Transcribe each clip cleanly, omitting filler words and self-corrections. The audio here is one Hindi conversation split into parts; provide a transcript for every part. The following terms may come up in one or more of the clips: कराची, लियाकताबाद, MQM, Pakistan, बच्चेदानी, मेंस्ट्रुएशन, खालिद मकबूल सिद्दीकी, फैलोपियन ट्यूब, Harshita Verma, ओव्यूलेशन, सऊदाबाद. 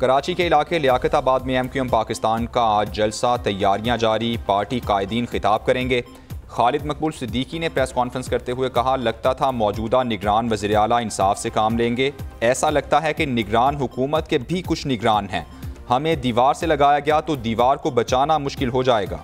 कराची के इलाके लियाकताबाद में MQM पाकिस्तान का आज जलसा, तैयारियां जारी, पार्टी कायदीन खिताब करेंगे। खालिद मकबूल सिद्दीकी ने प्रेस कॉन्फ्रेंस करते हुए कहा, लगता था मौजूदा निगरान वज़ीर-ए-आला इंसाफ से काम लेंगे। ऐसा लगता है कि निगरान हुकूमत के भी कुछ निगरान हैं। हमें दीवार से लगाया गया तो दीवार को बचाना मुश्किल हो जाएगा।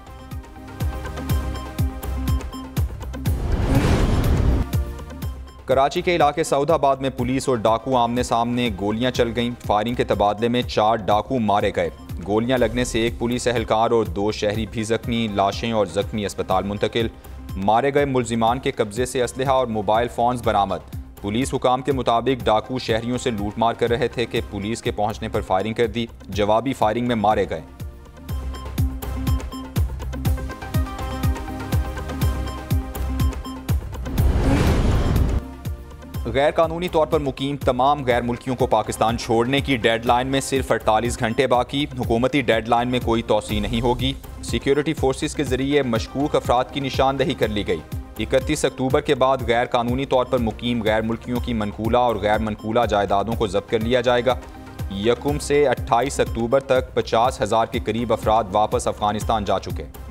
कराची के इलाके सऊदाबाद में पुलिस और डाकू आमने सामने, गोलियां चल गईं। फायरिंग के तबादले में 4 डाकू मारे गए। गोलियां लगने से एक पुलिस एहलकार और 2 शहरी भी जख्मी, लाशें और जख्मी अस्पताल मुंतकिल। मारे गए मुलजिमान के कब्जे से असलहा और मोबाइल फोन्स बरामद। पुलिस हुकाम के मुताबिक डाकू शहरियों से लूटमार कर रहे थे कि पुलिस के पहुंचने पर फायरिंग कर दी, जवाबी फायरिंग में मारे गए। गैर कानूनी तौर पर मुकीम तमाम गैर मुल्कियों को पाकिस्तान छोड़ने की डेडलाइन में सिर्फ 48 घंटे बाकी। हुकूमती डेडलाइन में कोई तोसी नहीं होगी। सिक्योरिटी फोर्सेस के जरिए मशकूक अफराद की निशानदेही कर ली गई। 31 अक्टूबर के बाद गैर कानूनी तौर पर मुकीम गैर मुल्कियों की मनकूला और गैर मनकूला जायदादों को जब्त कर लिया जाएगा। यकम से 28 अक्टूबर तक 50,000 के करीब अफराद वापस अफगानिस्तान जा चुके।